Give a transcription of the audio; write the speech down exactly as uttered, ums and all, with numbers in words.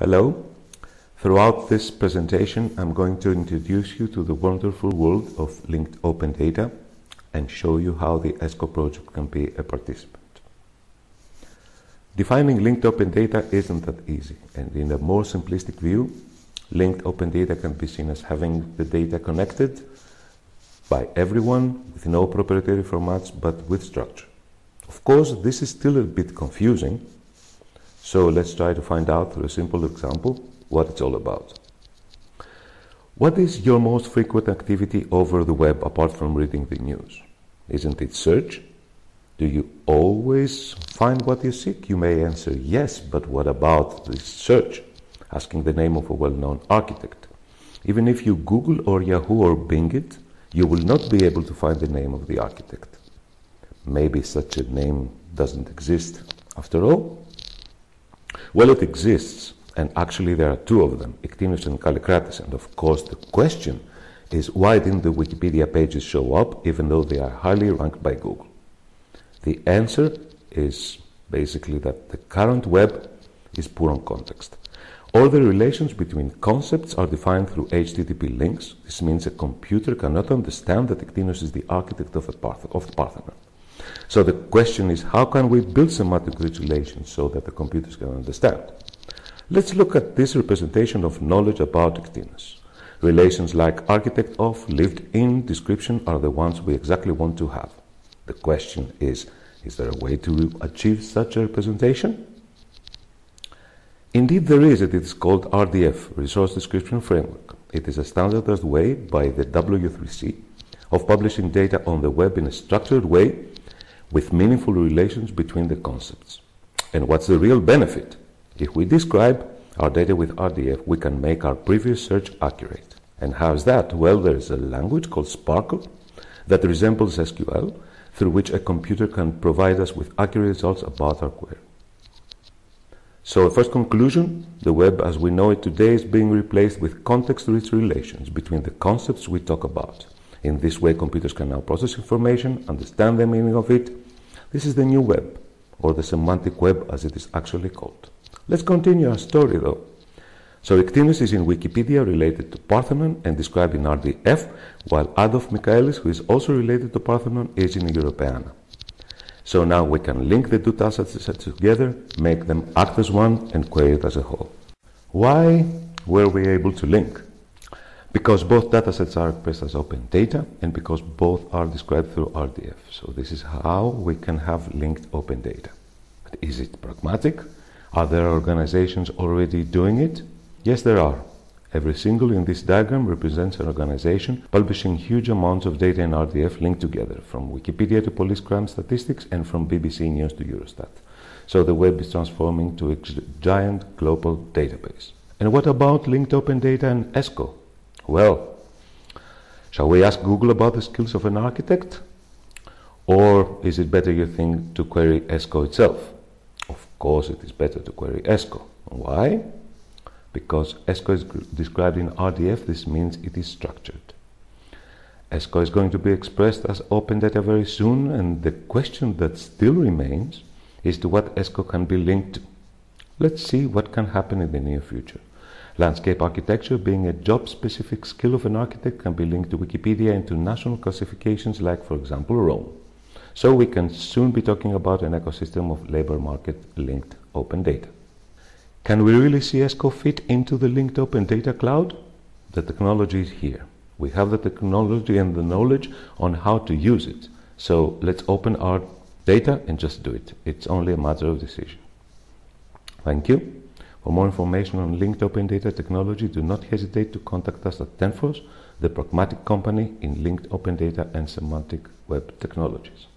Hello. Throughout this presentation, I'm going to introduce you to the wonderful world of linked open data and show you how the ESCO project can be a participant. Defining linked open data isn't that easy, and in a more simplistic view, linked open data can be seen as having the data connected by everyone with no proprietary formats but with structure. Of course, this is still a bit confusing, so let's try to find out through a simple example what it's all about. What is your most frequent activity over the web apart from reading the news? Isn't it search? Do you always find what you seek? You may answer yes, but what about this search? Asking the name of a well-known architect. Even if you Google or Yahoo or Bing it, you will not be able to find the name of the architect. Maybe such a name doesn't exist after all? Well, it exists. And actually there are two of them, Iktinos and Kallikratis. And of course the question is, why didn't the Wikipedia pages show up even though they are highly ranked by Google? The answer is basically that the current web is poor on context. All the relations between concepts are defined through H T T P links. This means a computer cannot understand that Iktinos is the architect of the Parth- of the Parthenon. So the question is, how can we build semantic relations so that the computers can understand? Let's look at this representation of knowledge about Iktinos. Relations like architect of, lived in, description are the ones we exactly want to have. The question is, is there a way to achieve such a representation? Indeed there is. It is called R D F, Resource Description Framework. It is a standardized way by the W three C of publishing data on the web in a structured way with meaningful relations between the concepts. And what's the real benefit? If we describe our data with R D F, we can make our previous search accurate. And how is that? Well, there is a language called SPARQL that resembles S Q L, through which a computer can provide us with accurate results about our query. So, first conclusion, the web as we know it today is being replaced with context-rich relations between the concepts we talk about. In this way, computers can now process information, understand the meaning of it. This is the new web, or the semantic web as it is actually called. Let's continue our story though. So Iktinos is in Wikipedia related to Parthenon and described in R D F, while Adolf Michaelis, who is also related to Parthenon, is in Europeana. So now we can link the two datasets together, make them act as one and query it as a whole. Why were we able to link? Because both datasets are expressed as open data and because both are described through R D F. So this is how we can have linked open data. But is it pragmatic? Are there organizations already doing it? Yes, there are. Every single in this diagram represents an organization publishing huge amounts of data in R D F linked together, from Wikipedia to police crime statistics and from B B C News to Eurostat. So the web is transforming to a giant global database. And what about linked open data and ESCO? Well, shall we ask Google about the skills of an architect? Or is it better, you think, to query ESCO itself? Of course, it is better to query ESCO. Why? Because ESCO is described in R D F, this means it is structured. ESCO is going to be expressed as open data very soon, and the question that still remains is to what ESCO can be linked to. Let's see what can happen in the near future. Landscape architecture, being a job-specific skill of an architect, can be linked to Wikipedia and to national classifications like, for example, Rome. So we can soon be talking about an ecosystem of labor market-linked open data. Can we really see ESCO fit into the linked open data cloud? The technology is here. We have the technology and the knowledge on how to use it. So let's open our data and just do it. It's only a matter of decision. Thank you. For more information on linked open data technology, do not hesitate to contact us at Tenforce, the pragmatic company in linked open data and semantic web technologies.